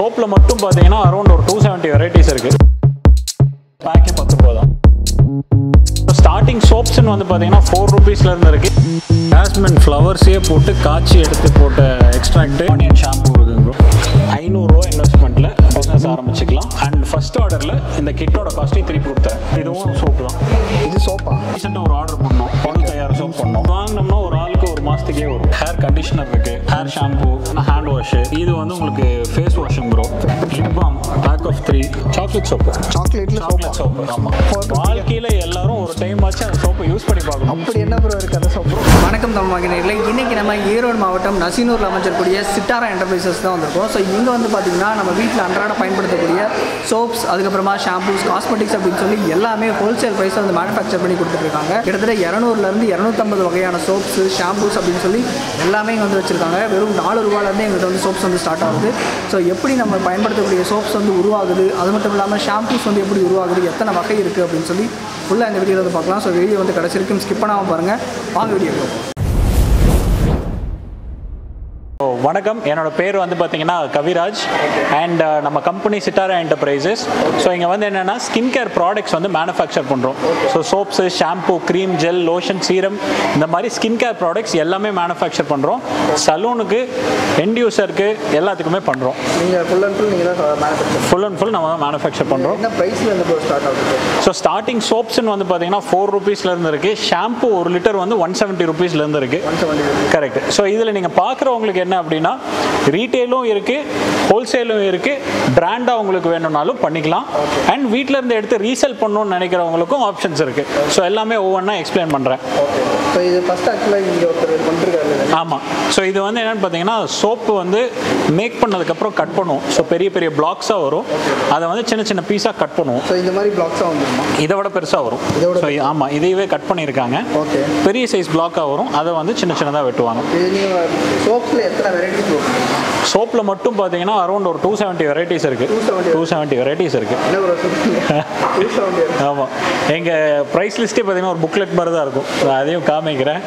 சோப்ல மட்டும் பாத்தீங்கன்னா அரௌண்ட் ஒரு 270 வெரைட்டிஸ் இருக்கு. பாக்கே 10 ரூபாய் தான். ஸ்டார்டிங் சோப்ஸ் வந்து பாத்தீங்கன்னா 4 ரூபீஸ்ல இருந்து இருக்கு. ஜாஸ்மின் ஃப்ளவர்ஸே போட்டு காச்சி எடுத்து போட்ட எக்ஸ்ட்ராக்ட் ஆனியன் ஷாம்பு இருக்குங்க bro. 500 ரூபாய் இன்வெஸ்ட்மென்ட்ல பிசினஸ் ஆரம்பிச்சிக்கலாம். அண்ட் ஃபர்ஸ்ட் ஆர்டர்ல இந்த கிட்டோட காஸ்ட் 3 கொடுத்தா. இதுவும் சோப் தான். இது சோப்பா. ரீசன்ட்டா ஒரு ஆர்டர் பண்ணோம். 1000 சோப் பண்ணோம். வாங்குனோம்னா ஒரு ஆளுக்கு ஒரு மாசத்துக்கே வரும். ஹேர் கண்டிஷனர் இருக்கு, ஹேர் ஷாம்பு, ஹேண்ட் வாஷ். இது வந்து உங்களுக்கு face washing bro. Lip balm pack of 3, chocolate soap. சாக்லேட்ல சோப். ஆமா. வாழ்க்கையில எல்லாரும் ஒரு டைம் ஆச்சு அந்த சோப்பை யூஸ் பண்ணி பார்க்கணும். அப்படி என்ன bro இருக்கு அந்த சோப்? வணக்கம் தமிழ் மகனர்களே, இன்றைக்கி நம்ம ஈரோடு மாவட்டம் நசினூரில் அமைச்சக்கூடிய சிட்டாரா என்டர்பிரைசஸ் தான் வந்திருக்கோம். ஸோ இங்கே வந்து பார்த்திங்கன்னா நம்ம வீட்டில் அன்றாட பயன்படுத்தக்கூடிய சோப்ஸ், அதுக்கப்புறமா ஷாம்பூஸ், காஸ்மெட்டிக்ஸ் அப்படின்னு சொல்லி எல்லாமே ஹோல்சேல் ப்ரைஸில் வந்து மேனுஃபேக்சர் பண்ணி கொடுத்துருக்காங்க. கிட்டத்தட்ட 200-250 வகையான சோப்ஸு, ஷாம்பூஸ் அப்படின்னு சொல்லி எல்லாமே இங்கே வந்து வச்சுருக்காங்க. வெறும் 4 ரூபாலேருந்து எங்கள்கிட்ட வந்து சோப்ஸ் வந்து ஸ்டார்ட் ஆகுது. ஸோ எப்படி நம்ம பயன்படுத்தக்கூடிய சோப்ஸ் வந்து உருவாகுது, அது மட்டும் இல்லாமல் ஷாம்பூஸ் வந்து எப்படி உருவாகுது, எத்தனை வகை இருக்குது அப்படின்னு சொல்லி ஃபுல்லாக இந்த வீடியோவில் வந்து பார்க்கலாம். ஸோ வீடியோ வந்து கடைசி வரைக்கும் ஸ்கிப் பண்ணாமல் பாருங்கள். வாங்க வீடியோ. வணக்கம், என்னோடய பேர் வந்து பார்த்தீங்கன்னா கவிராஜ் அண்ட் நம்ம கம்பெனி சிட்டாரா என்டர்பிரைசஸ். ஸோ இங்கே வந்து என்னென்னா ஸ்கின் கேர் ப்ராடக்ட்ஸ் வந்து மேனுஃபேக்சர் பண்ணுறோம். So soaps, shampoo, cream, gel, lotion, serum, இந்த மாதிரி ஸ்கின் கேர் ப்ராடக்ட்ஸ் எல்லாமே மேனுஃபேக்சர் பண்ணுறோம். சலூனுக்கு, எண்ட் யூஸருக்கு, எல்லாத்துக்குமே பண்ணுறோம். நீங்கள் ஃபுல் அண்ட் ஃபுல் நம்ம தான் மேனுஃபேக்சர் பண்ணுறோம். ஸோ ஸ்டார்டிங் சோப்ஸ்ன்னு வந்து பார்த்தீங்கன்னா 4 ரூபீஸ்லேருந்து இருக்குது. ஷாம்பு 1 லிட்டர் வந்து 170 ரூபீஸ்லேருந்து இருக்குது. கரெக்ட். ஸோ இதில் நீங்கள் பார்க்குறவங்களுக்கு என்ன அப்படின்னா ரீட்டெயிலும் இருக்கு, ஹோல்சேலும் இருக்கு. பிராண்டா உங்களுக்கு வேணும்னாலும் பண்ணிக்கலாம். அண்ட் வீட்டில இருந்து எடுத்து ரீசேல் பண்ணணும்னு நினைக்கிறவங்களுக்கும் ஆப்ஷன்ஸ் இருக்கு. ஸோ எல்லாமே ஒவ்வொன்றா எக்ஸ்பிளைன் பண்றேன். ஆமா. ஸோ இது வந்து என்னன்னு பார்த்தீங்கன்னா சோப்பு வந்து மேக் பண்ணதுக்கு அப்புறம் கட் பண்ணுவோம். ஸோ பெரிய பெரிய பிளாக்ஸா வரும். அதை வந்து சின்ன சின்ன பீஸா கட் பண்ணுவோம். இதை விட பெருசா வரும். ஆமா, இதையவே கட் பண்ணியிருக்காங்க. பெரிய சைஸ் பிளாக்கா வரும். அதை வந்து சின்ன சின்னதாக வெட்டுவாங்க. சோப்பில் மட்டும் பார்த்தீங்கன்னா அரௌண்ட் ஒரு 270 வெரைட்டிஸ் இருக்குது. 270 வெரைட்டிஸ் இருக்குது. ஆமாம், எங்கள் ப்ரைஸ் லிஸ்ட்டே பார்த்தீங்கன்னா ஒரு புக்லெட் மாதிரி தான் இருக்கும். அதையும் காமிக்கிறேன்.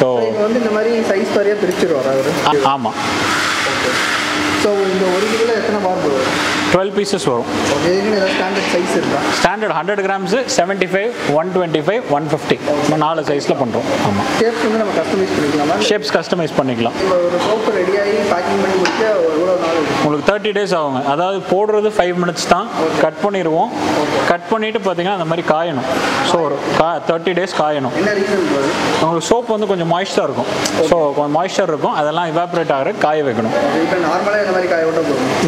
ஸோ வந்து இந்த மாதிரி சைஸ் மாதிரியாக பிரிச்சுருவாங்க. ஆமாம். ஸோ இந்த 1 கிலோ எத்தனை பார் வரும்? 12 பீசஸ் வரும். ஸ்டாண்டர்ட் 100 கிராம்ஸு 75, 125, 150 நம்ம 4 சைஸில் பண்ணுறோம். ஆமாம். ஷேப்ஸ் வந்து நம்ம கஸ்டமைஸ் பண்ணிக்கலாம். ஷேப்ஸ் கஸ்டமைஸ் பண்ணிக்கலாம். சோப்பு ரெடியாகி பேக்கிங் பண்ணி முடிச்சு உங்களுக்கு 30 டேஸ் ஆகுங்க. அதாவது போடுறது 5 மினிட்ஸ் தான். கட் பண்ணிடுவோம். கட் பண்ணிவிட்டு பார்த்தீங்கன்னா அந்த மாதிரி காயணும். ஸோ ஒரு 30 டேஸ் காயணும். உங்களுக்கு சோப்பு வந்து கொஞ்சம் மாய்ஸ்டாக இருக்கும். ஸோ கொஞ்சம் மாய்ஸ்டர் இருக்கும். அதெல்லாம் இவாப்ரேட் ஆகிற காய வைக்கணும்.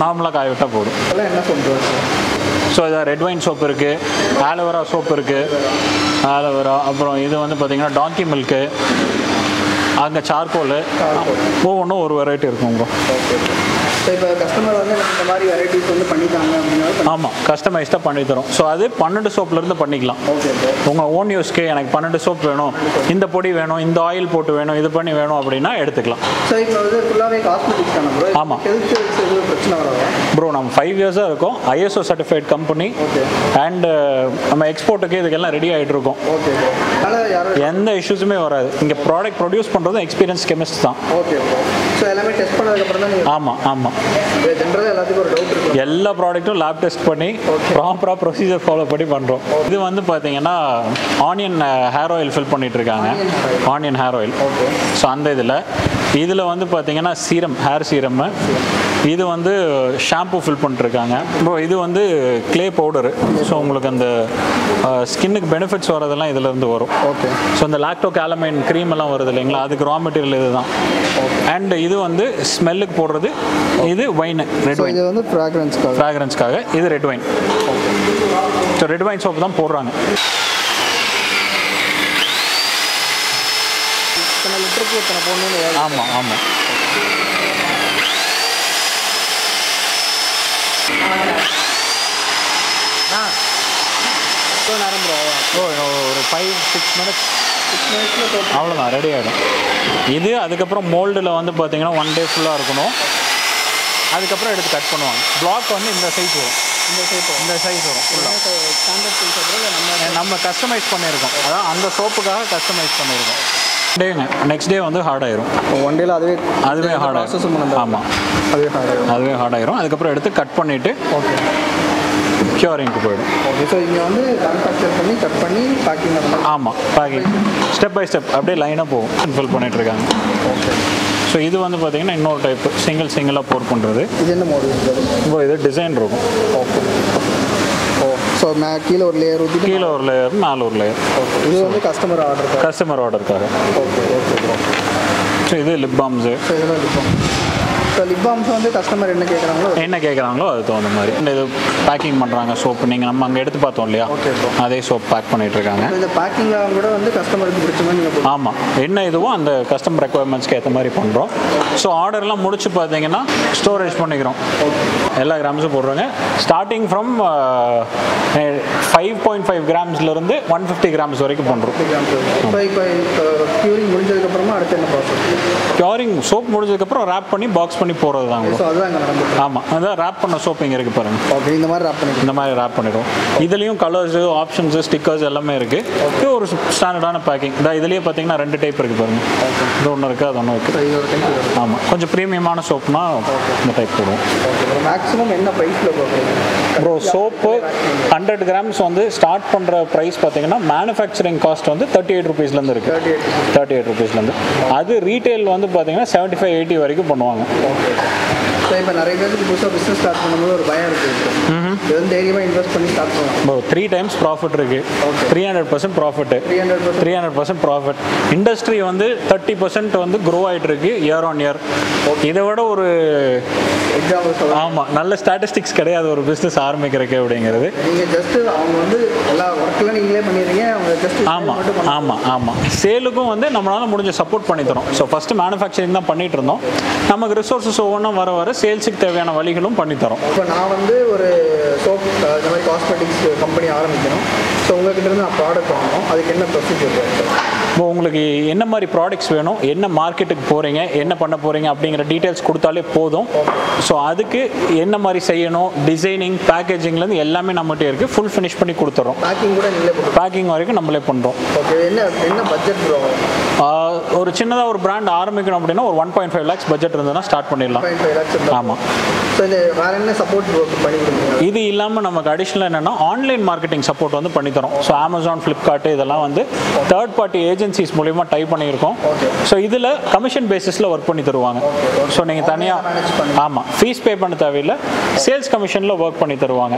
நார்மலாக காய விட்டால் போடும். என்ன சொல்லுங்கள்? ஸோ இதாக ரெட் வைன் சோப்பு இருக்குது, ஆலோவேரா சோப்பு இருக்குது, ஆலோவேரா. அப்புறம் இது வந்து பார்த்திங்கன்னா டாங்கி மில்க்கு, அங்கே சார்கோலு, ஒவ்வொன்றும் ஒரு வெரைட்டி இருக்கும். ஆமாம், கஸ்டமைஸ்டாக பண்ணி தரோம். ஸோ அது 12 சோப்லேருந்து பண்ணிக்கலாம். உங்கள் ஓன் யூஸ்க்கு எனக்கு 12 சோப் வேணும், இந்த பொடி வேணும், இந்த ஆயில் போட்டு வேணும், இது பண்ணி வேணும் அப்படின்னா எடுத்துக்கலாம். ஆமாம் ப்ரோ, நம்ம 5 இயர்ஸாக இருக்கோம். ISO சர்டிஃபைட் கம்பெனி அண்ட் நம்ம எக்ஸ்போர்ட்டுக்கு இதுக்கெல்லாம் ரெடி ஆகிட்டு இருக்கோம். எந்த இஷ்யூஸுமே வராது. இங்கே ப்ராடக்ட் ப்ரொடியூஸ் பண்ணுறதும் எக்ஸ்பீரியன்ஸ் கெமிஸ்ட் தான். ஆமாம் ஆமாம். எல்லா ப்ராடக்ட்டும் லேப் டெஸ்ட் பண்ணி ப்ராப்பராக ப்ரொசீஜர் ஃபாலோ பண்ணி பண்ணுறோம். இது வந்து பார்த்தீங்கன்னா ஆனியன் ஹேர் ஆயில் ஃபில் பண்ணிட்டு இருக்காங்க. Onion hair oil. ஸோ அந்த இதில் வந்து பார்த்தீங்கன்னா சீரம், ஹேர் சீரம். இது வந்து ஷாம்பு ஃபில் பண்ணிட்டுருக்காங்க. அப்புறம் இது வந்து க்ளே பவுடரு. ஸோ உங்களுக்கு அந்த ஸ்கின்னுக்கு பெனிஃபிட்ஸ் வர்றதெல்லாம் இதிலேருந்து வரும். ஓகே. ஸோ இந்த லாக்டோகாலமைன் க்ரீம் எல்லாம் வருது இல்லைங்களா, அதுக்கு ரா மெட்டீரியல் இது தான். அண்ட் இது வந்து ஸ்மெல்லுக்கு போடுறது. இது வைனு, ரெட் வைன். இது வந்து ஃப்ராக்ரன்ஸ்க்காக இது red wine. So red wine soap தான் போடுறாங்க. ஆமாம் ஆமாம். ஒரு 5-6 மினிட்ஸ் அவ்வளோதான், ரெடி ஆகிடும் இது. அதுக்கப்புறம் மோல்டில் வந்து பார்த்தீங்கன்னா 1 டே ஃபுல்லாக இருக்கணும். அதுக்கப்புறம் எடுத்து கட் பண்ணுவாங்க. பிளாக் வந்து இந்த சைஸ் வரும், இந்த சைஸ் வரும் ஃபுல்லாக. நம்ம கஸ்டமைஸ் பண்ணியிருக்கோம். அதான் அந்த சோப்புக்காக கஸ்டமைஸ் பண்ணியிருக்கோம். day next day வந்து ஹார்ட் ஆயிரும். ஒன் டேல அதுவே ஹார்ட் ஆகும். ஆமா. அதுவே ஹார்ட் ஆயிரும். அதுக்கு அப்புறம் எடுத்து கட் பண்ணிட்டு ஓகே. கியூரிங்க்கு போய்டும். ஓகே சோ இங்க வந்து manufacture பண்ணி கட் பண்ணி பேக்கிங் பண்ணலாம். ஆமா. பேக்கிங் ஸ்டெப் பை ஸ்டெப் அப்படியே லைனா போகும். ஃபில் பண்ணிட்டு இருக்காங்க. ஓகே. சோ இது வந்து பாத்தீங்கன்னா இன்னொரு டைப் சிங்கிளா போர் பண்றது. இது என்ன மாடல்? இது டிசைன் இருக்கும். ஓகே. So मैं किलो और लेयर होती है किलो और लेयर माल और लेयर ये वाले कस्टमर ऑर्डर कर ओके तो इधर लिप बाम्स வந்து கஸ்டமர் என்ன கேக்குறாங்களோ அது தோண மாதிரி இது பேக்கிங் பண்றாங்க சோப் நீங்க நம்ம அங்க எடுத்து பார்த்தோம் இல்லையா அதே சோப் பேக் பண்ணிட்டு இருக்காங்க இந்த பேக்கிங்ல கூட வந்து கஸ்டமருக்கு பிடிச்ச மாதிரி நீங்க ஆமா என்ன இதுவோ அந்த கஸ்டமர் ரெக்குயர்மெண்ட்ஸ்க்கு ஏத்த மாதிரி பண்றோம் சோ ஆர்டர்லாம் முடிச்சு பாத்தீங்கன்னா ஸ்டோரேஜ் பண்ணிக்கிறோம் எல்லா கிராம்ஸும் போடுறாங்க ஸ்டார்டிங் फ्रॉम 5.5 கிராம்ஸ்ல இருந்து 150 கிராம்ஸ் வரைக்கும் பண்றோம் கியூரிங் முடிஞ்சதுக்கு அப்புறமா அடுத்து என்ன ப்ராசஸ் கியூரிங் சோப் முடிஞ்சதுக்கு அப்புறம் ராப் பண்ணி பாக்ஸ் பண்ணி போறதுதான் சோ அதுதான் நடக்குது ஆமா அத ராப் பண்ண சோப்பிங் இருக்கு பாருங்க ஓகே இந்த மாதிரி ராப் பண்ணிடுவோம் இதுலயும் கலர்ஸ் ஆப்ஷன்ஸ் ஸ்டிக்கர்ஸ் எல்லாமே இருக்கு இது ஒரு ஸ்டாண்டர்டான பேக்கிங் இத இதுலயே பாத்தீங்கன்னா ரெண்டு டைப் இருக்கு பாருங்க இது ஒண்ணு இருக்கு அது ஒண்ணு இருக்கு ஆமா கொஞ்சம் பிரீமியமான சோப்னா இந்த டைப் போடுவோம் ஓகே மேக்ஸिमम என்ன பிரைஸ்ல போடுறீங்க bro soap 100 grams வந்து ஸ்டார்ட் பண்ற பிரைஸ் பாத்தீங்கன்னா manufacturing cost வந்து 38 ரூபீஸ்ல இருந்து இருக்கு 38 ரூபீஸ்ல இருந்து அது ரீட்டெயில் வந்து பாத்தீங்கன்னா 75 80 வரைக்கும் பண்ணுவாங்க ஓகே சோ இப்ப நிறைய பேருக்கு புதுசா பிசினஸ் ஸ்டார்ட் பண்ணும்போது ஒரு பயம் இருக்கு இது வந்து தைரியமா இன்வெஸ்ட் பண்ணி ஸ்டார்ட் பண்ணலாம் bro 3 டைம்ஸ் ப்ராஃபிட் இருக்கு 300% ப்ராஃபிட் 300% ப்ராஃபிட் இண்டஸ்ட்ரி வந்து 30% வந்து grow ஆயிட்டு இருக்கு இயர் ஆன் இயர் இத விட ஒரு எக்ஸாம்பிள் சொல்றேன் ஆமா நல்ல ஸ்டாட்டிஸ்டிக்ஸ் கிடையாது ஒரு பிசினஸ் ஆரம்பிக்கிறதுக்கு அப்படிங்கிறது நீங்க ஜஸ்ட் அவங்க வந்து எல்லா வர்க்ல நீங்களே பண்ணிறீங்க அவங்க ஜஸ்ட் ஆமா சேலுக்கும் வந்து நம்மளால முடிஞ்ச சப்போர்ட் பண்ணி தரோம் சோ ஃபர்ஸ்ட் manufacturing தான் பண்ணிட்டு இருந்தோம் நமக்கு ரிசோர்சஸ் ஒவ்வொரு வர சேல்ஸ்க்கு தேவையான வழிகளும் பண்ணி தரோம் இப்போ நான் வந்து ஒரு சோப் இந்த மாதிரி காஸ்மெடிக்ஸ் கம்பெனி ஆரம்பிக்கணும் சோ உங்ககிட்ட இருந்து நான் ப்ராடக்ட் வாங்கணும் அதுக்கு என்ன ப்ரொசீஜர் இருக்கு இப்போ உங்களுக்கு என்ன மாதிரி ப்ராடக்ட்ஸ் வேணும் என்ன மார்க்கெட்டுக்கு போகிறீங்க என்ன பண்ண போகிறீங்க அப்படிங்கிற டீட்டெயில்ஸ் கொடுத்தாலே போதும் ஸோ அதுக்கு என்ன மாதிரி செய்யணும் டிசைனிங் பேக்கேஜிங்லேருந்து எல்லாமே நம்மகிட்டே இருக்குது ஃபுல் ஃபினிஷ் பண்ணி கொடுத்துட்றோம் பேக்கிங் கூட நீங்களே பேக்கிங் வரைக்கும் நம்மளே பண்ணுறோம் ஓகே என்ன பட்ஜெட் ப்ரோ ஒரு சின்னதாக ஒரு பிராண்ட் ஆரம்பிக்கணும் அப்படின்னா ஒரு 1.5 lakhs பட்ஜெட் இருந்ததுன்னா ஸ்டார்ட் பண்ணிடலாம் ஆமாம் ஸோ இது வேறு என்ன சப்போர்ட் பண்ணி கொடுங்க இது இல்லாமல் நமக்கு அடிஷ்னலாக என்னென்னா ஆன்லைன் மார்க்கெட்டிங் சப்போர்ட் வந்து பண்ணித்தரோம் ஸோ அமேசான் ஃப்ளிப்கார்ட் இதெல்லாம் வந்து தேர்ட் பார்ட்டி ஏஜென்ட் agencies மூலமா டை பண்ணியிருக்கோம் சோ இதுல கமிஷன் பேசிஸ்ல வர்க் பண்ணி தருவாங்க சோ நீங்க தனியா ஆமா ஃபீஸ் பே பண்ண தேவையில்ல சேல்ஸ் கமிஷன்ல வர்க் பண்ணி தருவாங்க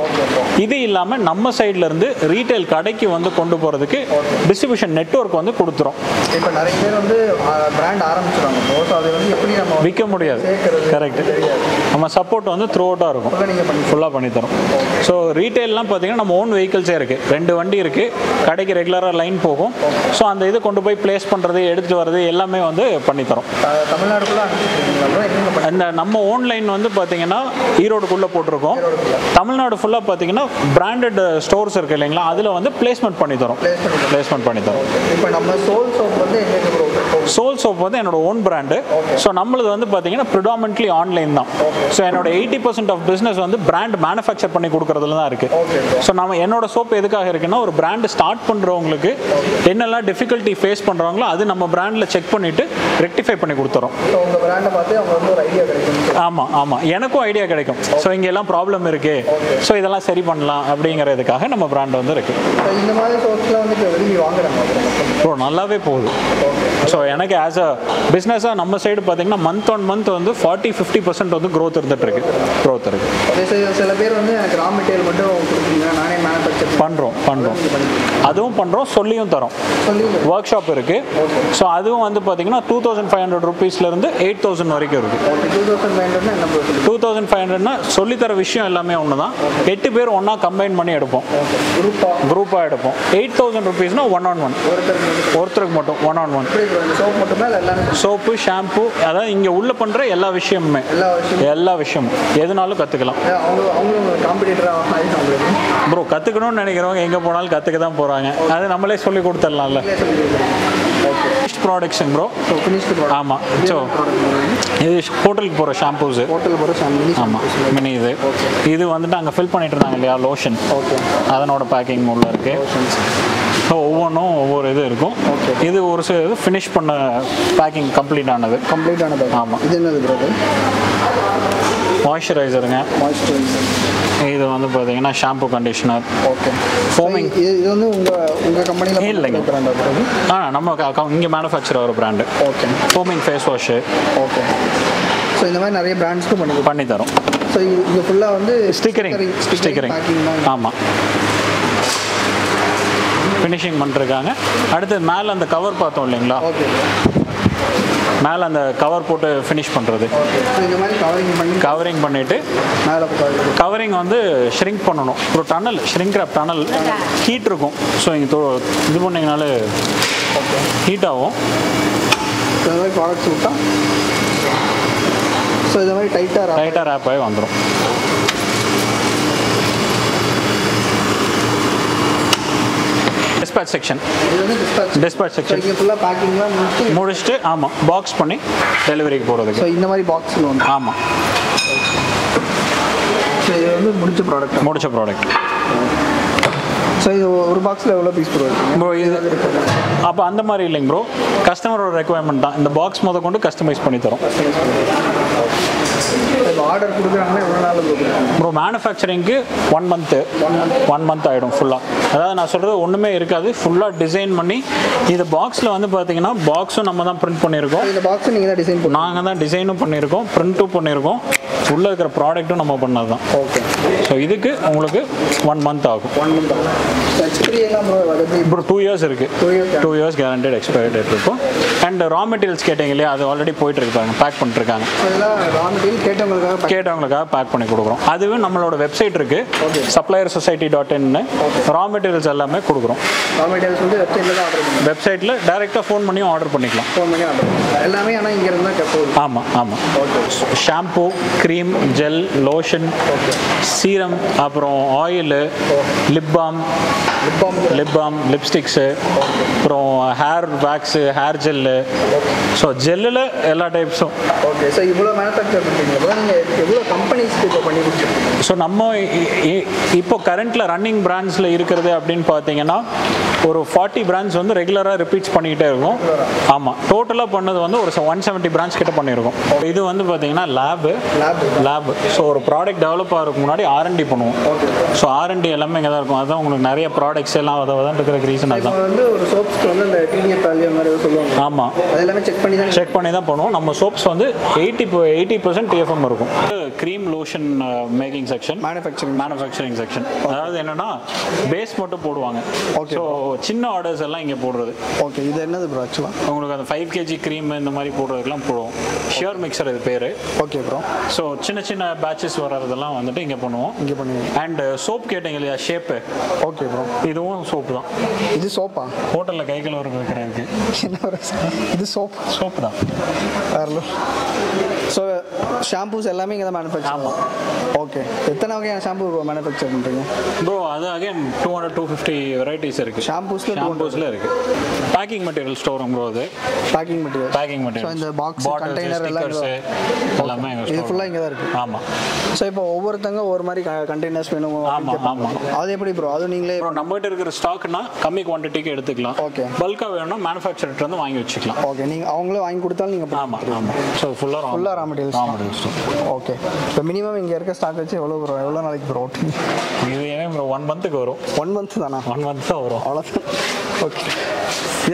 இது இல்லாம நம்ம சைடுல இருந்து ரீட்டைல் கடைக்கு வந்து கொண்டு போறதுக்கு டிஸ்ட்ரிபியூஷன் நெட்வொர்க் வந்து கொடுத்துறோம் இப்போ நிறைய பேர் வந்து பிராண்ட் ஆரம்பிச்சுறாங்க சோ அது வந்து எப்படி நம்ம விக்க முடியாது கரெக்ட் நம்ம சப்போர்ட் வந்து த்ரூட்டா இருக்கும் ஃபுல்லா பண்ணி தரோம் சோ ரீட்டைல்லாம் பாத்தீங்கன்னா நம்ம ஓன் vehicles இருக்கு ரெண்டு வண்டி இருக்கு கடைக்கு ரெகுலரா லைன் போகும் சோ அந்த இது போய் பிளேஸ் பண்றது எடுத்துட்டு வரது எல்லாமே வந்து பண்ணி தரோம் தமிழ்நாடுக்குள்ள அனுப்பிச்சிருக்கீங்களா அந்த நம்ம ஆன்லைன் வந்து பாத்தீங்கன்னா ஈரோடுக்குள்ள போட்டுருக்கோம் தமிழ்நாடு ஃபுல்லா பாத்தீங்கன்னா பிராண்டட் ஸ்டோர்ஸ் இருக்கு இல்லையா அதுல வந்து பிளேஸ்மென்ட் பண்ணி தரோம் இப்போ நம்ம சோல் சோப் வந்து என்னோட ஓன் பிராண்ட் சோ நம்மளுது வந்து பாத்தீங்கன்னா பிரிடாமினன்ட்லி ஆன்லைன் தான் சோ என்னோட 80% ஆஃப் பிசினஸ் வந்து பிராண்ட் manufacture பண்ணி கொடுக்கிறதுல தான் இருக்கு சோ நாம என்னோட சோப் எதுக்காக இருக்குன்னா ஒரு பிராண்ட் ஸ்டார்ட் பண்றவங்களுக்கு என்னெல்லாம் டிஃபிகல்ட்டி ஃபேஸ் பண்றாங்களோ அது நம்ம பிராண்ட்ல செக் பண்ணிட்டு ரெக்டிஃபை பண்ணி கொடுத்துறோம் சோ உங்க பிராண்ட பார்த்து உங்களுக்கு வந்து ஒரு ஐடியா கிடைக்கும் ஆமா எனக்கும் ஐடியா கிடைக்கும் சோ இங்க எல்லாம் ப்ராப்ளம் இருக்கு சோ இதெல்லாம் சரி பண்ணலாம் அப்படிங்கிறதுக்காக நம்ம பிராண்ட் வந்து இருக்கு இந்த மாதிரி சோர்ஸ்ல வந்து வெளிய வாங்குறாங்க சோ நல்லாவே போகுது சோ எனக்கு as a business-ஆ நம்ம சைடு பாத்தீங்கன்னா month on month வந்து 40-50% வந்து growth இருந்துட்டு இருக்கு சில பேர் வந்து எனக்கு raw material மட்டும் கொடுத்தீங்கன்னா நானே manufacture பண்றோம் அதுவும் பண்றோம் சொல்லியும் தரோம் workshop இருக்கு சோ அதுவும் வந்து பாத்தீங்கன்னா 2500 ரூபீஸ்ல இருந்து 8000 வரைக்கும் இருக்கு 2500னா என்ன பொருள் 2500னா சொல்லி தர விஷயம் எல்லாமே ஒண்ணுதான் 8 பேர் ஒண்ணா கம்பைன் பண்ணி எடுப்போம் குரூப்பா எடுப்போம் 8000 ரூபீஸ்னா 1 on 1 ஒருத்தருக்கு மட்டும் 1 on 1 சோப் மட்டும் இல்ல எல்லாமே சோப்பு ஷாம்பு அத இங்க உள்ள பண்ற எல்லா விஷயமும் எதுனாலும் கத்துக்கலாம் அவங்க காம்படிட்டரா ஆயிடுவாங்க bro கத்துக்கணும்னு நினைக்கிறவங்க எங்க போனாலும் கத்துக்க தான் போறாங்க அது நம்மளே சொல்லி கொடுத்துறலாம்ல Okay. Finished products bro so finished product ama so idu hotel pora shampoos ama mini idu vandha anga fill panniteranga illaya lotion okay adanoda packing ulla irukku ஒவ்வொரு இது இருக்கும். இது ஒரு ஃபினிஷ் பண்ண பேக்கிங் கம்ப்ளீட் ஆனது. கம்ப்ளீட் ஆனது ஆமாம். இது என்னது ப்ரோ? மாய்ஸ்சரைசருங்க. இது வந்து பார்த்தீங்கன்னா ஷாம்பு கண்டிஷனர். ஓகே. ஃபோமிங் இது வந்து உங்க கம்பெனில இல்லைங்க பிராண்ட் அது. நம்ம இங்க manufacturer ஒரு brand. Okay. Foaming face wash. Okay. So இந்த மாதிரி நிறைய பிராண்ட்ஸ்க்கு பண்ணி தரோம். சோ இது ஃபுல்லா வந்து ஸ்டிக்கரிங். ஆமா. ஃபினிஷிங் பண்றாங்க. அடுத்து மேல அந்த கவர் பார்த்தோம் இல்லீங்களா? ஓகே. மேல அந்த கவர் போட்டு ஃபினிஷ் பண்றது. சோ இந்த மாதிரி கவரிங் பண்ணிட்டு மேல கவரிங் வந்து ஷ்ரிங்க் பண்ணனும். ஒரு tunnel shrink wrap tunnel heat இருக்கும். சோ இது பண்ணீங்கனால ஹீட் ஆகும். சோ இந்த ப்ராடக்ட் விட்டா சோ இந்த மாதிரி டைட்டா ராப் ஆயி வந்துரும். Dispatch section. Dispatch section. So, full packing la mudishittu ama box panni delivery ku poradhukku. So, indha mari box la undu. Ama. So, idu vandu mudicha product. So, idu oru box la evlo piece poradhukku. Bro, idu appo andha mari illing bro. Customer oda requirement da. Indha box modakondu customize panni tharom. Order கொடுக்கறாங்க எவ்வளவு நாள் கொடுக்கறாங்க bro? manufacturing க்கு 1 month ஆயிடும் ஃபுல்லா. அதாவது நான் சொல்றது ஒண்ணுமே இருக்காது, ஃபுல்லா டிசைன் பண்ணி இந்த பாக்ஸ்ல வந்து பாத்தீங்கன்னா பாக்ஸும் நம்ம தான் பிரிண்ட் பண்ணிருக்கோம். இந்த பாக்ஸ் நீங்க தான் டிசைன் பண்ணீங்க? நாங்க தான் டிசைனும் பண்ணிருக்கோம், பிரிண்டும் பண்ணிருக்கோம். உள்ள இருக்கிற ப்ராடக்ட்டும் நம்ம பண்ணது தான். ஓகே. சோ இதுக்கு உங்களுக்கு 1 month ஆகும். 1 month ஆகும். எக்ஸ்பைரி எல்லாம் bro 2 years இருக்கு. 2 years guaranteed expiry date இருக்கும். and raw materials கேட்டிங்களே அது ஆல்ரெடி போயிட்டு இருக்காங்க, பேக் பண்ணிட்டு இருக்காங்க. அதெல்லாம் raw material கேட்டவங்களுக்காக பேக் பண்ணி கொடுக்குறோம். அதுவே நம்மளோட வெப்சைட் இருக்கு suppliersoceity.in. raw materials எல்லாமே கொடுக்குறோம். raw materials வந்து வெப்சைட்ல தான் ஆர்டர் பண்ணலாம். வெப்சைட்ல டைரக்டா ஃபோன் பண்ணி ஆர்டர் பண்ணிக்கலாம். ஃபோன் பண்ணி ஆர்டர் பண்ணலாம். எல்லாமே انا இங்க இருந்து தான் கேட்போம். ஆமா. Okay. Shampoo, cream, gel, lotion, okay. Serum, அப்புறம் ஆயில், லிப் பாம், லிப்ஸ்டிக்ஸ், அப்புறம் hair wax, hair gel. So ஜெல்ல எல்லா டைப்ஸும். ஓகே. சோ இவ்ளோ manufacture பண்ணுவீங்க. எவ்வளவு கம்பெனிஸ்க்கு இப்ப பண்ணி கொடுத்துருக்கீங்க? சோ நம்ம இப்போ கரண்ட்ல ரன்னிங் பிராண்ட்ஸ்ல இருக்குது அப்படினு பாத்தீங்கன்னா ஒரு 40 பிராண்ட்ஸ் வந்து ரெகுலரா ரிபீட்ஸ் பண்ணிட்டே இருக்கும். ஆமா, டோட்டலா பண்ணது வந்து ஒரு 170 பிராண்ட்ஸ் கிட்ட பண்ணிருக்கோம். இது வந்து பாத்தீங்கன்னா லேப். சோ ஒரு ப்ராடக்ட் டெவலப் ஆறதுக்கு முன்னாடி R&D பண்ணுவோம். சோ R&D எல்லாமே இங்க தான் இருக்கும். அதான் உங்களுக்கு நிறைய ப்ராடக்ட்ஸ் எல்லாம் அதவதான் இருக்குற ரீசன் அதான். வந்து ஒரு சோப்ஸ் வந்து அந்த டீனியர் பாலியா மாதிரி சொல்லுவாங்க. ஆமா, அதெல்லாம் செக் பண்ணி தான் பண்ணுவோம். நம்ம சோப்ஸ் வந்து 80% TFM இருக்கும். Cream lotion making section, manufacturing section. அதாவது என்னன்னா பேஸ் மட்டும் போடுவாங்க. சோ சின்ன ஆர்டர்ஸ் எல்லாம் இங்க போடுறது. ஓகே. இது என்னது bro actually? உங்களுக்கு அந்த 5 kg கிரீம் இந்த மாதிரி போடுறதுக்குலாம் போடுவோம். ஷியர் மிக்ஸர் இது பேரு. Okay bro. சோ சின்ன பேட்சஸ் வரறதெல்லாம் வந்துட்டு இங்க பண்ணுவோம். and soap கேட்டிங்களா ஷேப்? Okay bro. இதுவும் soap தான். இது soap-ஆ? ஹோட்டல்ல கை கழுவுற வைக்கிறதுக்கு. இது soap தான். வரல. சோ ஷாம்பூஸ் எல்லாமே இங்க தான் manufacture. ஆமா. ஓகே. எத்தனை வகையான ஷாம்பு bro manufacture பண்றீங்க? bro அது again 250 varieties இருக்கு. ஷாம்பூஸ்ல இருக்கு. Packing material store room bro அது. Packing material. சோ இந்த பாக்ஸ் கண்டெய்னர் எல்லாமே இது ஃபுல்லா இங்க தான் இருக்கு. ஆமா. சோ இப்போ ஒவ்வொருத்தங்க ஒரு மாதிரி கண்டெய்னர்ஸ் வேணுமோ ஆமா. அது எப்படி bro? அது நீங்களே bro நம்மட்ட இருக்கிற ஸ்டாக்னா கம்மி குவாண்டிட்டிக்கு எடுத்துக்கலாம். ஓகே. பல்கா வேணும்னா manufacturer கிட்ட இருந்து வாங்கி வச்சுக்கலாம். ஓகே. நீங்க அவங்களே வாங்கி கொடுத்தாலும் நீங்க ஆமா. சோ ஃபுல்லா raw materials. ஓகே. இப்போ மினிமம் இங்க இருக்க ஸ்டாக் வச்சு எவ்வளவு நாளைக்கு bro? இது ஏன் bro 1 மந்த்க்கு வரும்? 1 மந்த் தானா? 1 மந்த் தான் வரும். அவ்வளவுதான். ஓகே.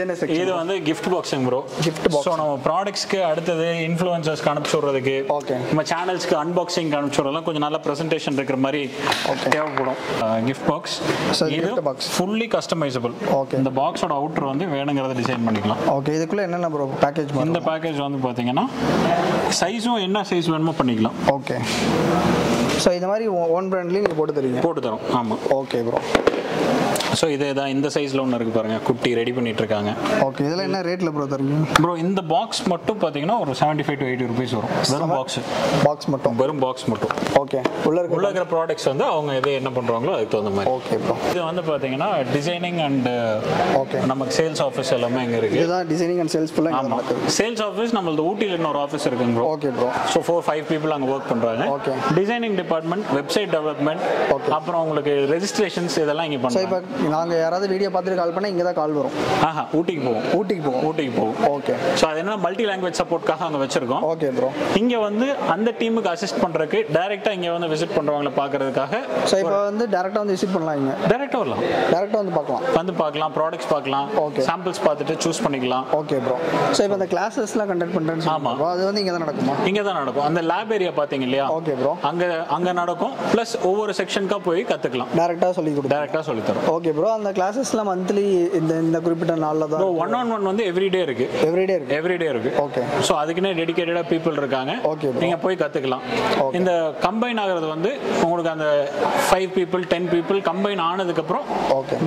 என்ன செக்ஷன்? இது வந்து gift boxing bro. gift box. So நம்ம ப்ராடக்ட்ஸ்க்கு அடுத்து இன்ஃப்ளூயன்சர்ஸ்க்கு அனுப்பிச்சுறதுக்கு ஓகே. நம்ம சேனல்ஸ்க்கு அன்பாக்ஸிங்க்கு அனுப்பிச்சுறலாம். கொஞ்சம் நல்ல பிரசன்டேஷன் இருக்கிற மாதிரி தேவைப்படும் gift box. So gift box fully customizable. Okay. இந்த பாக்ஸோட அவுட்டர் வந்து வேணுங்கறத டிசைன் பண்ணிக்கலாம். ஓகே. இதுக்குள்ள என்னென்ன bro பேக்கேஜ் மாதிரி? இந்த பேக்கேஜ் வந்து பாத்தீங்கன்னா சைஸும் என்ன சைஸ் வேணுமோ பண்ணிக்கலாம். ஓகே. சோ இந்த மாதிரி ஒன் பிராண்ட்ல நீங்க போட்டு தரோம். ஆமா. Okay bro. சோ இதேதான் இந்த சைஸ்ல ஒன்னு இருக்கு பாருங்க. குட்டி ரெடி பண்ணிட்டு இருக்காங்க. ஓகே. இதெல்லாம் என்ன ரேட்ல bro தரீங்க? bro இந்த பாக்ஸ் மட்டும் பாத்தீங்கன்னா ஒரு 75 to 80 rupees வரும். வெறும் பாக்ஸ் மட்டும். ஓகே. உள்ள இருக்கிற ப்ராடக்ட்ஸ் வந்து அவங்க எதை என்ன பண்றாங்களோ அதுக்கு தகுந்த மாதிரி. Okay bro. இது வந்து பாத்தீங்கன்னா டிசைனிங் அண்ட் ஓகே நமக்கு சேல்ஸ் ஆபீஸ் எல்லாமே இங்க இருக்கு. இதுதான் டிசைனிங் அண்ட் சேல்ஸ் ஃபுல்லா இங்க நடக்குது. சேல்ஸ் ஆபீஸ் நம்மளது ஊட்டில இன்னொரு ஆபீஸ் இருக்குங்க bro. Okay bro. So 4-5 people அங்க வர்க் பண்றாங்க. Okay. Designing department, website development, அப்புறம் உங்களுக்கு ரெஜிஸ்ட்ரேஷன்ஸ் இதெல்லாம் இங்க பண்றாங்க. நாங்கள் யாராவது வீடியோ பார்த்துட்டு கால் பண்ணால் இங்கே தான் கால் வரும். ஆஹா, ஊட்டிக்கு போவோம். ஓகே, ஸோ அது என்ன மல்டி லாங்குவேஜ் சப்போர்ட்காக அங்கே வச்சிருக்கோம். ஓகே ப்ரோ, இங்கே வந்து அந்த டீமுக்கு அசிஸ்ட் பண்ணுறதுக்கு டேரெக்டாக இங்கே வந்து விசிட் பண்ணுறவங்கள பார்க்கறதுக்காக. ஸோ இப்போ வந்து டேரெக்டாக வந்து விசிட் பண்ணலாம், இங்கே டேரெக்டாக வரலாம், டேரெக்டாக வந்து பார்க்கலாம், ப்ராடக்ட்ஸ் பார்க்கலாம், ஓகே சாம்பிள்ஸ் பார்த்துட்டு சூஸ் பண்ணிக்கலாம். ஓகே ப்ரோ, ஸோ இப்போ அந்த கிளாஸஸ்லாம் கண்டக்ட் பண்ணுறேன்னு சொல்லுவாங்க, அது வந்து இங்கே தான் நடக்குமா? இங்கே தான் நடக்கும். அந்த லேப் ஏரியா பார்த்தீங்க இல்லையா? ஓகே ப்ரோ, அங்கே நடக்கும். ப்ளஸ் ஒவ்வொரு செக்ஷனுக்காக போய் கற்றுக்கலாம், டேரெக்டாக சொல்லித்தரும். ஓகே ப்ரோ, அந்த கிளாஸஸ்லாம் மந்த்லி இந்த குறிப்பிட்ட நாளில் தான்? ஒன் ஆன் ஒன் வந்து எவ்ரிடே இருக்குது. ஓகே, ஸோ அதுக்குன்னே டெடிகேட்டடாக பீப்புள் இருக்காங்க. ஓகே, நீங்கள் போய் கற்றுக்கலாம். இந்த கம்பைன் ஆகிறது வந்து உங்களுக்கு அந்த 5 people 10 people கம்பைன் ஆனதுக்கப்புறம்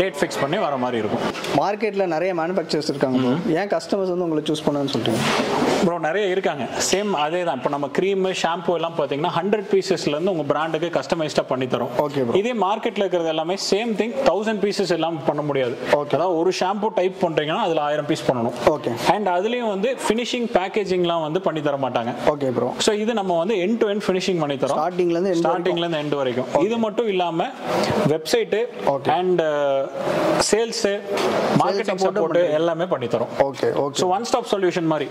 டேட் ஃபிக்ஸ் பண்ணி வர மாதிரி இருக்கும். மார்க்கெட்டில் நிறைய மேனுஃபேக்சரர்ஸ் இருக்காங்க, ஏன் கஸ்டமர்ஸ் வந்து உங்களுக்கு சூஸ் பண்ணணும்னு சொல்கிறீங்க? ப்ரோ நிறைய இருக்காங்க, சேம் அதே தான். இப்போ நம்ம க்ரீமு ஷாம்பு எல்லாம் பார்த்தீங்கன்னா 100 pieces-லேருந்து உங்கள் பிராண்டுக்கு கஸ்டமைஸ்டாக பண்ணித்தரும். ஓகே, இதே மார்க்கெட்டில் இருக்கிறது எல்லாமே சேம் திங், 1000 pieces எல்லாம் பண்ண முடியாது. ஓகே, அதாவது ஒரு ஷாம்பு டைப் பண்ணுறீங்கன்னா அதில் 1000 piece பண்ணணும். ஓகே, அண்ட் அதுலேயும் வந்து ஃபினிஷிங் பேக்கேஜிங்லாம் வந்து பண்ணி தர மாட்டாங்க. ஓகே ப்ரோ, ஸோ இது நம்ம வந்து எண்ட் டு எண்ட் ஃபினிஷிங் பண்ணி தரோம், ஸ்டார்டிங்லேருந்து எண்ட் வரைக்கும். இது மட்டும் இல்லாமல் website and sales marketing support எல்லாமே பண்ணி தரோம். Okay okay, so one stop solution மாதிரி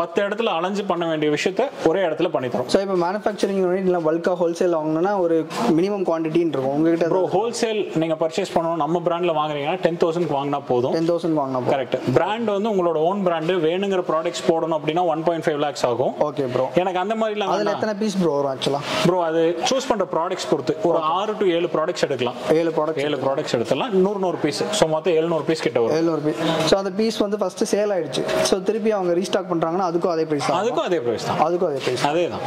10 இடத்துல அலைஞ்சு பண்ண வேண்டிய விஷயத்தை ஒரே இடத்துல பண்ணி தரோம். ஸோ இப்போ மேனுஃபேக்சரிங் யூனிட் இல்லை பல்காக ஹோல்சேல் வாங்கினா ஒரு மினிமம் குவான்டிட்டின்னு இருக்கும் உங்ககிட்ட? ப்ரோ ஹோல்சேல் நீங்கள் பர்ச்சேஸ் பண்ணணும், நம்ம பிராண்டில் வாங்குறீங்கன்னா 10,000 வாங்கினா போதும். 10,000 வாங்கினா கரெக்ட். பிராண்ட் வந்து உங்களோட ஓன் பிராண்டு வேணுங்கிற ப்ராடக்ட்ஸ் போடணும் அப்படின்னா 1.5 lakhs ஆகும். ஓகே ப்ரோ, எனக்கு அந்த மாதிரி இல்லாமல் அதில் எத்தனை பீஸ் ப்ரோ ஆக்சுவலாக? ப்ரோ அது சூஸ் பண்ணுற ப்ராடக்ட்ஸ் பொறுத்து ஒரு 6 to 7 products எடுக்கலாம். 7 products எடுத்துலாம் 100 pieces. ஸோ மொத்தம் 700 pieces கிட்ட வரும். 700 pieces. ஸோ அந்த பீஸ் வந்து ஃபர்ஸ்ட் சேல் ஆயிடுச்சு, ஸோ திருப்பி அவங்க ரீஸ்டாக் பண்றாங்கன்னா அதுக்கும் அதே பிரைஸ் தான் அதேதான்.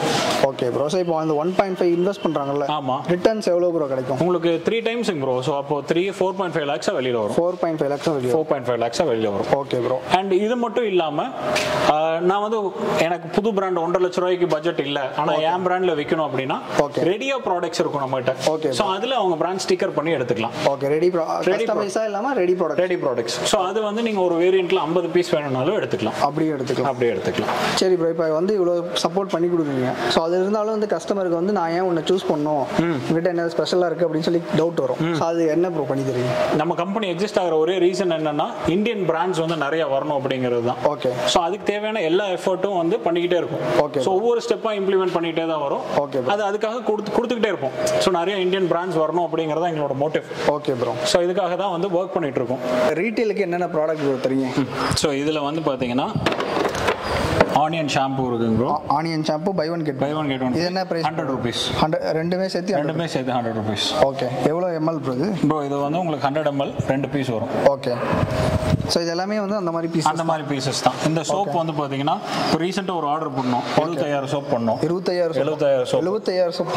ஓகே ப்ரோ, சோ இப்போ அந்த 1.5 இன்வெஸ்ட் பண்றாங்கல, ஆமா ரிட்டர்ன்ஸ் எவ்வளவு ப்ரோ கிடைக்கும் உங்களுக்கு? 3 times ப்ரோ, சோ அப்போ 4.5 lakhs வெளியில வரும். 4.5 lakhs வெளியில வரும். ஓகே ப்ரோ, அண்ட் இது மட்டும் இல்லாம நான் வந்து எனக்கு புது பிராண்ட் 1.5 lakh பட்ஜெட் இல்ல, ஆனா என் பிராண்ட்ல விக்கணும் அப்படினா ரெடியா ப்ராடக்ட்ஸ் இருக்கும் நம்ம கிட்ட. ஓகே, சோ அதுல அவங்க பிராண்ட் ஸ்டிக்கர் பண்ணி எடுத்துக்கலாம். ஓகே, ரெடி கஸ்டமைஸா இல்லாம ரெடி ப்ராடக்ட்ஸ். சோ அது வந்து நீங்க ஒரு வேரியன்ட்ல 50 பீஸ் வேணும்னாலும் எடுத்துக்கலாம், அப்படியே எடுத்துக்கலாம். சரி ப்ரோ, இப்போ வந்து இவ்வளோ சப்போர்ட் பண்ணி கொடுக்குறீங்க, ஸோ அது இருந்தாலும் வந்து கஸ்டமருக்கு வந்து நான் ஏன் உன்னை சூஸ் பண்ணணும், உங்கள்கிட்ட என்ன ஸ்பெஷலாக இருக்குது அப்படின்னு சொல்லி டவுட் வரும். ஸோ அது என்ன ப்ரோ பண்ணி தருவீங்க? நம்ம கம்பெனி எக்ஸிஸ்ட் ஆகிற ஒரே ரீசன் என்னன்னா இந்தியன் பிராண்ட்ஸ் வந்து நிறைய வரணும் அப்படிங்கிறது தான். ஓகே, ஸோ அதுக்கு தேவையான எல்லா எஃபர்ட்டும் வந்து பண்ணிக்கிட்டே இருக்கும். ஓகே, ஸோ ஒவ்வொரு ஸ்டெப்பாக இம்ப்ளிமெண்ட் பண்ணிகிட்டே தான் வரும். ஓகே, அது அதுக்காக கொடுத்துக்கிட்டே இருப்போம். ஸோ நிறைய இந்தியன் பிராண்ட்ஸ் வரணும் அப்படிங்கிறதா எங்களோட மோட்டிவ். ஓகே ப்ரோ, ஸோ இதுக்காக தான் வந்து ஒர்க் பண்ணிகிட்டு இருக்கோம். ரீட்டெயிலுக்கு என்னென்ன ப்ராடக்ட் கொடுத்துறீங்க? ஸோ இதில் வந்து பார்த்தீங்கன்னா ஆனியன் ஷாம்பு இருக்குங்க bro. Onion shampoo buy 1 get 1. இது என்ன பிரைஸ்? 100 rupees. 100 ரெண்டுமே சேர்த்து 100 rupees. ஓகே, எவ்வளோ ml ப்ரோ இது? ப்ரோ இது வந்து உங்களுக்கு 100 ml 2 piece வரும். ஓகே, ஸோ இது எல்லாமே வந்து அந்த மாதிரி பீசஸ் தான். இந்த சோப் வந்து பார்த்தீங்கன்னா இப்போ ரீசெண்டாக ஒரு ஆர்டர் பண்ணோம், 75,000 soap பண்ணோம். 75,000 soap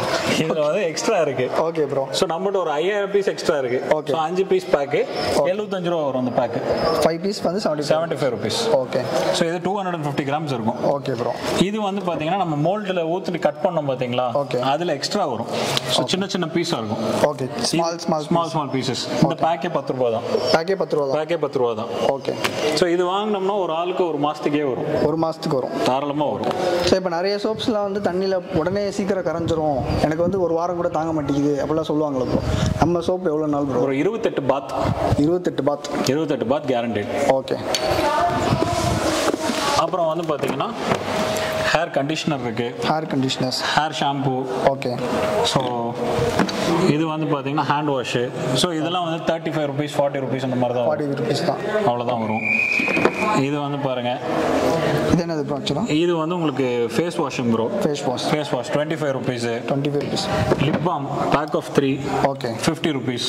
இதில் வந்து எக்ஸ்ட்ரா இருக்கு. ஓகே ப்ரோ, ஸோ நம்மகிட்ட ஒரு 5,000 piece எக்ஸ்ட்ரா இருக்கு. ஓகே, 5 piece பேக்கு 75 ரூபா வரும். அந்த பேக்கு 5 piece வந்து 75 rupees. ஓகே, ஸோ இது 250 grams இருக்கும். ஓகே ப்ரோ, இது வந்து பாத்தீங்கன்னா நம்ம மோல்ட்ல ஊத்தி கட் பண்ணோம் பாத்தீங்களா, அதுல எக்ஸ்ட்ரா வரும். சோ சின்ன பீஸா இருக்கும். Okay, small pieces. இந்த பேக்கே 10 ரூபாய் தான். பேக்கே 10 ரூபாய் தான். ஓகே, சோ இது வாங்குனோம்னா ஒரு ஆளுக்கு ஒரு மாசத்துக்கு வரும் தாராளமா வரும். சோ இப்போ நிறைய சோப்ஸ்லாம் வந்து தண்ணில உடனே சீக்கிரம் கரைஞ்சிரும், எனக்கு வந்து ஒரு வாரம் கூட தாங்க மாட்டேங்குது அப்படிலாம் சொல்லுவாங்களே ப்ரோ, நம்ம சோப் எவ்வளவு நாள் ப்ரோ? ஒரு 28 bath கேரண்டட். ஓகே, அப்புறம் வந்து பார்த்தீங்கன்னா ஹேர் கண்டிஷனர் இருக்குது, ஹேர் ஷாம்பு. ஓகே, ஸோ இது வந்து பார்த்தீங்கன்னா ஹேண்ட் வாஷு. ஸோ இதெல்லாம் வந்து 35 rupees 40 rupees அந்த மாதிரி தான். 40 rupees தான், அவ்வளோதான் வரும். இது வந்து பாருங்கள், இது என்னது ப்ராக்சுவலா? இது வந்து உங்களுக்கு ஃபேஸ் வாஷும் bro. Face wash 25 rupees. Lip balm pack of 3. Okay, 50 rupees.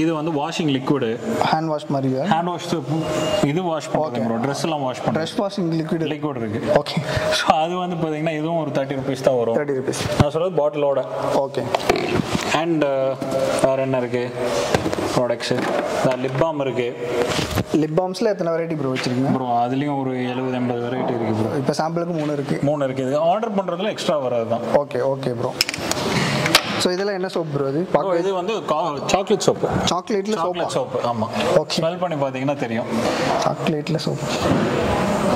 இது வந்து வாஷிங் லிக்விட், ஹேண்ட் வாஷ் மாதிரி. ஹேண்ட் வாஷ் இது வாஷ் பண்ணுங்க ப்ரோ, Dress எல்லாம் வாஷ் பண்ணுங்க. Dress வாஷிங் லிக்விட் இருக்கு. ஓகே, சோ அது வந்து பாத்தீங்கன்னா இதுவும் ஒரு 30 rupees தான் வரும். 30 rupees நான் சொல்றது பாட்டிலோட. ஓகே, அண்ட் வேற என்ன இருக்கு ப்ராடக்ட்ஸ்? லிப் பாம் இருக்கு. லிப் பாம்ஸ்ல எத்தனை வெரைட்டி ப்ரோ வச்சிருக்கீங்க? ப்ரோ அதுலயும் ஒரு 70-80 வெரைட்டி இருக்கு ப்ரோ. இப்போ சாம்பிளுக்கு மூணு இருக்கு. இது ஆர்டர் பண்றதுல எக்ஸ்ட்ரா வராது தான். ஓகே ப்ரோ, சோ இதெல்லாம் என்ன சோப் ப்ரோ? இது இது வந்து சாக்லேட்ல சோப். ஆமா, ஓகே, ஸ்மெல் பண்ணி பாத்தீங்கன்னா தெரியும் சாக்லேட்ல சோப்.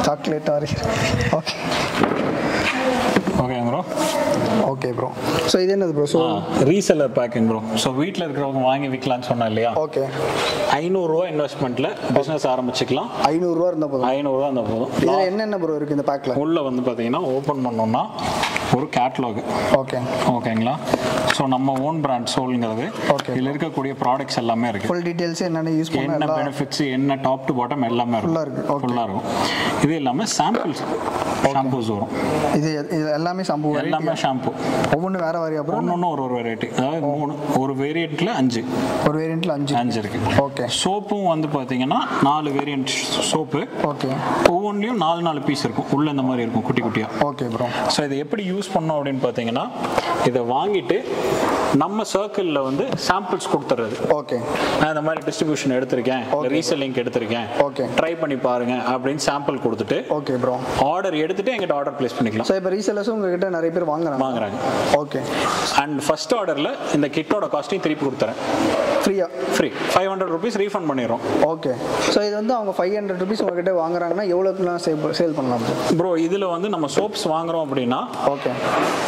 சாக்லேட் ஆரி. Okay, Okay, bro. Okay, bro. So this is bro. So reseller packing, bro. So வீட்ல இருக்குறவங்க வாங்கி விக்கலாம் சொன்னா இல்லையா? Okay. 500 ரூபாய் இன்வெஸ்ட்மென்ட்ல பிசினஸ் ஆரம்பிச்சுக்கலாம். 500 ரூபாய் இருந்தா போதும். 500 ரூபாய் இருந்தா போதும். இதுல என்னென்ன bro இருக்கு இந்த பேக்ல? உள்ள வந்து பாத்தீங்கன்னா ஓபன் பண்ணோம்னா ஒரு கேட்டலாக். Okay. ஓகேங்களா? சோ நம்ம ஓன் பிராண்ட் சோல்ங்கிறது இதுல இருக்க கூடிய products எல்லாமே இருக்கு. Full details என்னென்ன யூஸ் பண்ணலாம். என்ன benefits என்ன டாப் டு பாட்டம் எல்லாமே இருக்கு. ஃபுல்லா இருக்கு. இது எல்லாமே samples. Shampoos வரும். இது எல்லாமே ஷாம்பு variety. எல்லாமே ஷாம்பு. ஒவ்வொன்னு வேற வேற அப்புறம் ஒவ்வொன்னு ஒரு ஒரு variety. அதாவது மூணு ஒரு variantல 5. ஒரு variantல 5 இருக்கு. ஓகே. சோப்பும் வந்து பாத்தீங்கன்னா 4 variant சோப்பு. ஓகே. ஒவ்வொன்னுலயும் 4 பீஸ் இருக்கும். உள்ள இந்த மாதிரி இருக்கும் குட்டி குட்டியா. Okay bro. சோ இத எப்படி யூஸ் பண்ணனும் அப்படினு பாத்தீங்கன்னா இத வாங்கிட்டு நம்ம சர்க்கிள்ல வந்து சாம்பிள்ஸ் கொடுத்துறது. ஓகே. நான் இந்த மாதிரி டிஸ்ட்ரிபியூஷன் எடுத்துர்க்கேன். ரீசெல்லிங் எடுத்துர்க்கேன். ஓகே. ட்ரை பண்ணி பாருங்க அப்படினு சாம்பிள் கொடுத்துட்டு ஓகே bro. ஆர்டர் எடுத்துட்டு எங்க ஆர்டர் பிளேஸ் பண்ணிக்கலாம். சோ இப்ப ரீசெல்லர்ஸ் உங்க கிட்ட நிறைய பேர் வாங்குறாங்க. ஓகே. அண்ட் ஃபர்ஸ்ட் ஆர்டர்ல இந்த கிட்டோட காஸ்டிங் திருப்பி கொடுத்துறேன். ஃப்ரீயா? ஃப்ரீ. 500 ரூபீஸ் ரீஃபண்ட் பண்ணிரோம். ஓகே. சோ இது வந்து அவங்க 500 ரூபீஸ் உங்க கிட்ட வாங்குறாங்கன்னா எவ்வளவுக்குலாம் சேல் பண்ணலாம் bro? இதுல வந்து நம்ம சோப்ஸ் வாங்குறோம் அப்படினா ஓகே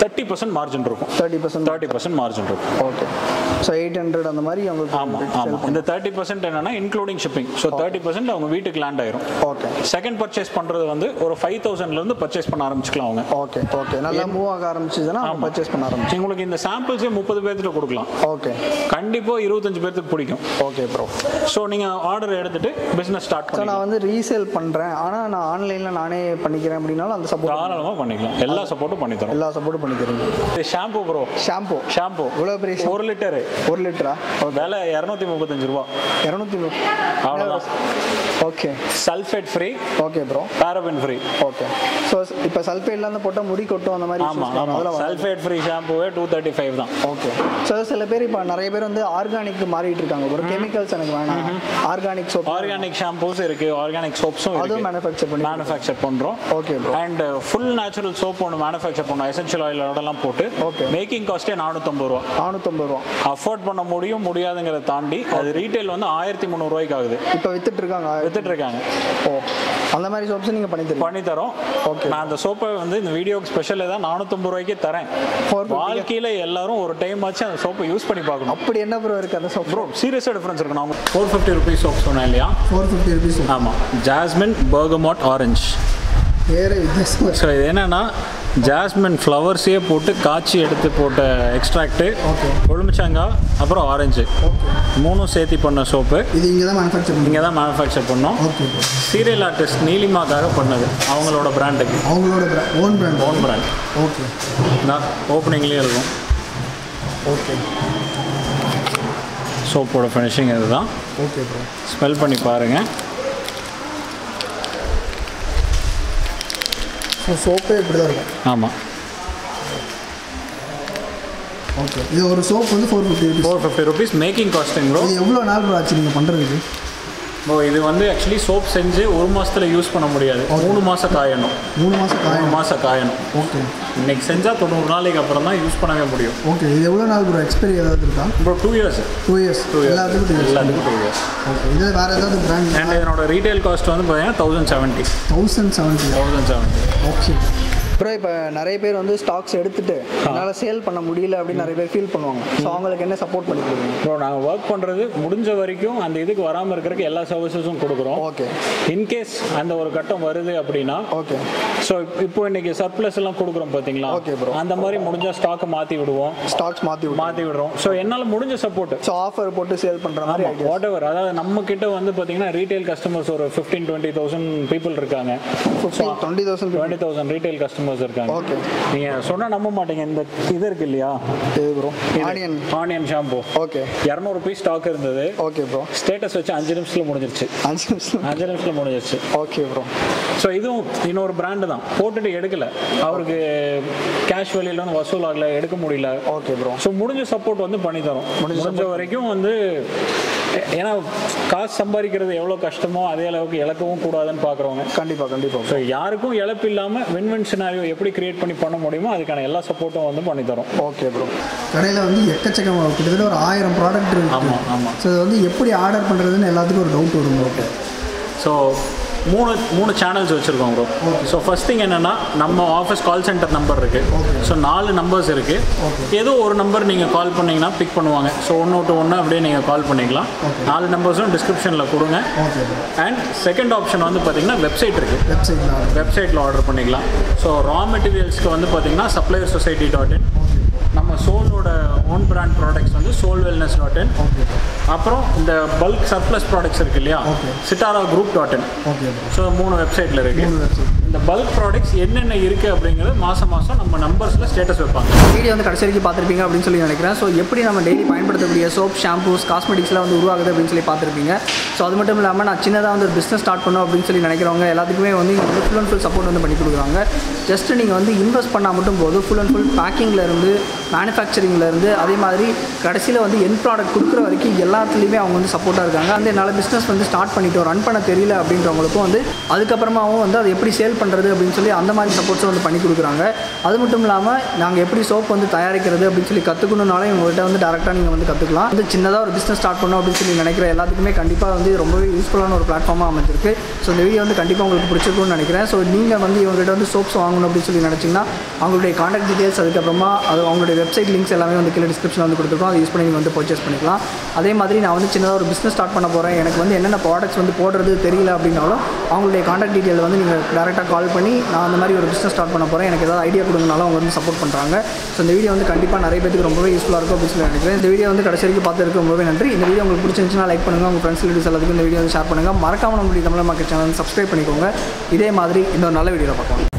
30% மார்ஜின் இருக்கும். 30% மார்ஜின் இருக்கும். ஓகே. சோ 800 அந்த மாதிரி உங்களுக்கு. ஆமா. இந்த 30% என்னன்னா இன்க்ளூடிங் ஷிப்பிங். சோ 30% அவங்க வீட்டுக்கு லேண்ட் ஆயிரும். ஓகே. செகண்ட் பர்சேஸ் பண்றது வந்து ஒரு 5000 ல இருந்து பர்சேஸ் பண்ண ஆரம்பிச்சுக்கலாம் அவங்க. ஓகே. ஓகே. நல்லா மூவ் ஆக ஆரம்பிச்சதுனா பர்சேஸ் பண்ண ஆரம்பிச்சு உங்களுக்கு இந்த சாம்பிள்ஸ் 30 பேருக்கு கொடுக்கலாம். ஓகே. கண்டிப்பா 25 பேருக்கு பிடிக்கும். Okay bro. சோ நீங்க ஆர்டர் எடுத்துட்டு பிசினஸ் ஸ்டார்ட் பண்ணலாம். நான் வந்து ரீசேல் பண்றேன். ஆனா நான் ஆன்லைன்ல நானே பண்ணிக்கிறேன் அப்படினால அந்த சப்போர்ட் தாராளமா பண்ணிக்கலாம். எல்லா சப்போர்ட்டும் பண்ணி தரோம். எல்லா சப்போர்ட்டும் பண்ணி தரீங்க. இது ஷாம்பு bro. ஷாம்பு இவ்வளவு பிரைஸ் 1 லிட்டர். 1 லிட்டரா? விலை 235 ரூபாய். 235. அவ்வளவுதான். Okay. Sulphate free. Okay bro. Paraben free. Okay. So இப்ப சல்ஃபேட் இல்லாம போட்டா முடி கொட்டும் அந்த மாதிரி இஷ்யூஸ். ஆமா. சல்ஃபேட் ஃப்ரீ ஷாம்புவே 235 தான். ஓகே. சோ சில பேர் இப்ப நிறைய பேர் வந்து ஆர்கானிக் மாறிட்டு இருக்காங்க. ஒரு கெமிக்கல்ஸ் எனக்கு வேணாம். ஆர்கானிக் சோப், ஆர்கானிக் ஷாம்பூஸ் இருக்கு, ஆர்கானிக் சோப்ஸும் இருக்கு. அது manufacture பண்றோம். Okay bro. And full natural soap ஒன்னு manufacture பண்ணோம். essential oil அதெல்லாம் போட்டு making cost ₹450. afford பண்ண முடியாதுங்கறத தாண்டி அது ரீட்டெயில் வந்து ₹1300 ஆகுது. இப்போ வித்துட்டு இருக்காங்க. ஓ. அந்த மாதிரி சோப்ஸ் நீங்க பண்ணி தரோம். ஓகே. நான் அந்த சோப்பை வந்து இந்த வீடியோக்கு ஸ்பெஷலா தான் ₹450 தரேன். வாழ்க்கையில எல்லாரும் ஒரு டைம் ஆச்சு அந்த சோப்பை யூஸ் பண்ணி பார்க்கணும். அப்படி என்ன bro இருக்கு அந்த சோப்? bro சீரியஸா டிஃபரன்ஸ் இருக்கு. நான் ₹450 சோப் சொன்னேன் இல்லையா? ₹450. ஆமா. ஜாஸ்மின் பர்கமோட் ஆரஞ்சு வேற வித்தியாசமா இருக்கு. சோ இது என்னன்னா ஜாஸ்மின் ஃப்ளவர்ஸே போட்டு காய்ச்சி எடுத்து போட்ட எக்ஸ்ட்ராக்ட். ஓகே. கொழுமிச்சங்காய் அப்புறம் ஆரஞ்சு. ஓகே. மூணும் சேர்த்து பண்ண சோப்பு. இது இங்க தான் manufacture பண்ணோம். ஓகே. சீரியல் ஆர்டிஸ்ட் நீலிமாக்காக பண்ணது. அவங்களோட பிராண்டுக்கு. அவங்களோட ஓன் பிராண்ட். ஓகே. நான் ஓபனிங்லயே இருக்கும். ஓகே. சோப்போட ஃபினிஷிங் இதுதான். Okay bro. ஸ்மெல் பண்ணி பாருங்க. சோப்பே இப்படி தான் இருக்கு. ஆமா. ஓகே. இது ஒரு சோப் வந்து ₹450 மேக்கிங் காஸ்டிங் bro. இது எவ்வளவு நாள் bro ஆச்சு நீங்க பண்றதுக்கு? bro இது வந்து एक्चुअली சோப் செஞ்சு ஒரு மாசத்துல யூஸ் பண்ண முடியாது. 3 மாசம் காயணும். ஓகே. இன்னைக்கு செஞ்சா 90 நாளைக்கு அப்புறம் தான் யூஸ் பண்ணவே முடியும். ஓகே. இது எவ்வளவு நாள் bro எக்ஸ்பைரி ஏதாவது இருக்கா? bro 2 years. எல்லாத்துக்கும் 2 years. ஓகே. இது வேற ஏதாவது பிராண்ட் அண்ட் இதனோட ரீட்டெயில் காஸ்ட் வந்து பாத்தீங்கன்னா $1070. ஓகே. bro இப்ப நிறைய பேர் வந்து ஸ்டாக்ஸ் எடுத்துட்டு என்னால சேல் பண்ண முடியல அப்படி நிறைய பேர் ஃபீல் பண்ணுவாங்க. சோ அவங்களுக்கு என்ன சப்போர்ட் பண்ணிக்கிறீங்க bro? நாங்க வர்க் பண்றது முடிஞ்ச வரைக்கும் அந்த இதுக்கு வராம இருக்கறதுக்கு எல்லா சர்வீசஸும் கொடுக்கிறோம். ஓகே. இன் கேஸ் அந்த ஒரு கட்டம் வருது அப்படினா ஓகே. சோ இப்போ இன்னைக்கு சர்ப்ளஸ் எல்லாம் கொடுக்கிறோம் பாத்தீங்களா? Okay bro. அந்த மாதிரி முடிஞ்ச ஸ்டாக் மாத்தி விடுவோம். சோ என்னால முடிஞ்ச சப்போர்ட் சோ ஆஃபர் போட்டு சேல் பண்ற மாதிரி ஐடியா வாட் எவர். அதாவது நம்ம கிட்ட வந்து பாத்தீங்கன்னா ரீட்டைல் கஸ்டமர்ஸ் ஒரு 15-20000 பீப்பிள் இருக்காங்க. 20,000 ரீட்டைல் கஸ்டமர்ஸ் இருக்காங்க. ஓகே. நீங்க சொன்னா நம்ப மாட்டீங்க. இந்த இது இருக்கு இல்லையா? இது bro onion shampoo. Okay. ₹200 stock இருந்தது. Okay bro. ஸ்டேட்டஸ் வச்சு 5 நிமிஷத்துல முடிஞ்சிருச்சு. 5 நிமிஷத்துல முடிஞ்சிருச்சு. Okay bro. சோ இதுவும் இன்னொரு பிராண்ட் தான் போட்டுட்டு எடுக்கல. அவருக்கு கேஷ் வேல்யூல வந்து வசூல் ஆகல, எடுக்க முடியல. Okay bro. சோ முடிஞ்ச சப்போர்ட் வந்து பண்ணி தரோம். முடிஞ்ச வரைக்கும் வந்து ஏனா காசு சம்பாதிக்கிறது எவ்வளவு கஷ்டமோ அதே அளவுக்கு இழக்கவும் கூடாதுன்னு பாக்குறவங்க. கண்டிப்பா. சோ யாருக்கும் இழப்பு இல்லாம வின்-வின் சினாரியோ எப்படி கிரியேட் பண்ணி பண்ண முடியுமோ அதுக்கான எல்லா சப்போர்ட்டும் வந்து பண்ணி தரோம். Okay bro. கடையில வந்து எக்கச்சக்கமா கிட்டத்தட்ட ஒரு 1000 ப்ராடக்ட் இருக்கு. ஆமா. சோ இது வந்து எப்படி ஆர்டர் பண்றதுன்னு எல்லாத்துக்கும் ஒரு டவுட் வரும். Okay. So three channels. Okay. So first thing is our office call center number. Okay. So 4 numbers. Okay. Either one number you call and pick. So one to one you call. Okay. 4 numbers in the description. Okay. And second option is website. Website order. So raw materials suppliersoceity.in. Our soul own brand products on the soul wellness.in. Okay. The bulk surplus products are Citara Group.in. Okay. So 3 website la irukku. The bulk products enna irukku abingra maasa maasam நம்ம numbers la status vepanga. Video vandu kadasi irukku paathirpinga appdi solli nenikiren. So eppadi nama daily payanpaduthakudiya soap, shampoos, cosmetics la vandu uruvagudha appdi solli paathirpinga. So adu mattum illama na chinna da vandu business start panna appdi solli nenikiranga ellathukkume vandu full and full support vandu panni kudukuraanga. Just neenga vandu invest panna mattum bodhu full and full packing la irundhu manufacturing la irundhu adhe maari kadasila vandu end product kudukura varaiku ellathiliyume avanga vandu support ah irukanga. And enala business vandu start pannito run panna theriyala appindravangalukku vandu adukapramavum vandu adhu eppadi sale பண்றது அப்படி சொல்லி அந்த மாதிரி supports வந்து பண்ணி கொடுக்குறாங்க. அது மட்டும் இல்லாம நாங்க எப்படி சோப் வந்து தயாரிக்கிறது அப்படி சொல்லி கத்துக்கணும்னால இவங்கள்ட்ட வந்து டைரக்டா நீங்க வந்து கத்துக்கலாம். இந்த சின்னதா ஒரு business start பண்ணனும் அப்படி சொல்லி நினைக்கிற எல்லாத்துக்குமே கண்டிப்பா வந்து ரொம்பவே யூஸ்புல்லான ஒரு பிளாட்ஃபார்மா அமைஞ்சிருக்கு. சோ இந்த வீடியோ வந்து கண்டிப்பா உங்களுக்கு பிடிச்சிருக்கும்னு நினைக்கிறேன். சோ நீங்க வந்து இவங்கள்ட்ட வந்து சோப்ஸ் வாங்கணும் அப்படி சொல்லி நினைச்சீங்கன்னா அவங்களுடைய கான்டாக்ட் டீடைல்ஸ் அதுக்கு அப்புறமா அவங்களுடைய வெப்சைட் லிங்க்ஸ் எல்லாமே வந்து கீழ டிஸ்கிரிப்ஷன்ல வந்து கொடுத்திருக்கோம். அதை யூஸ் பண்ணி நீங்க வந்து பர்சேஸ் பண்ணிக்கலாம். அதே மாதிரி நான் வந்து சின்னதா ஒரு business start பண்ண போறேன். எனக்கு வந்து என்னென்ன ப்ராடக்ட்ஸ் வந்து போடுறது தெரியல அப்படினாலும் அவங்களுடைய கான்டாக்ட் டீடைல் வந்து நீங்க டைரக்டா கால் பண்ணி நான் அந்த மாதிரி ஒரு business start பண்ண போறேன் எனக்கு ஏதாவது ஐடியா கொடுங்கனால அவங்க வந்து சப்போர்ட் பண்றாங்க. சோ இந்த வீடியோ வந்து கண்டிப்பா நிறைய பேருக்கு ரொம்பவே யூஸ்புல்லா இருக்கும் அப்படி சொல்லி நினைக்கிறேன். இந்த வீடியோ வந்து கடைசி வரைக்கும் பார்த்திருக்க ரொம்பவே நன்றி. இந்த வீடியோ உங்களுக்கு பிடிச்சிருந்துச்சுனா லைக் பண்ணுங்க, உங்க ஃப்ரெண்ட்ஸ் ரிலேட்டிவ்ஸ் எல்லாத்துக்கும் இந்த வீடியோ வந்து ஷேர் பண்ணுங்க. மறக்காம நம்மளுடைய தமிழ் மார்க்கெட் சேனலை சப்ஸ்கிரைப் பண்ணிக்கோங்க. இதே மாதிரி இன்னொரு நல்ல வீடியோல பார்க்கலாம்.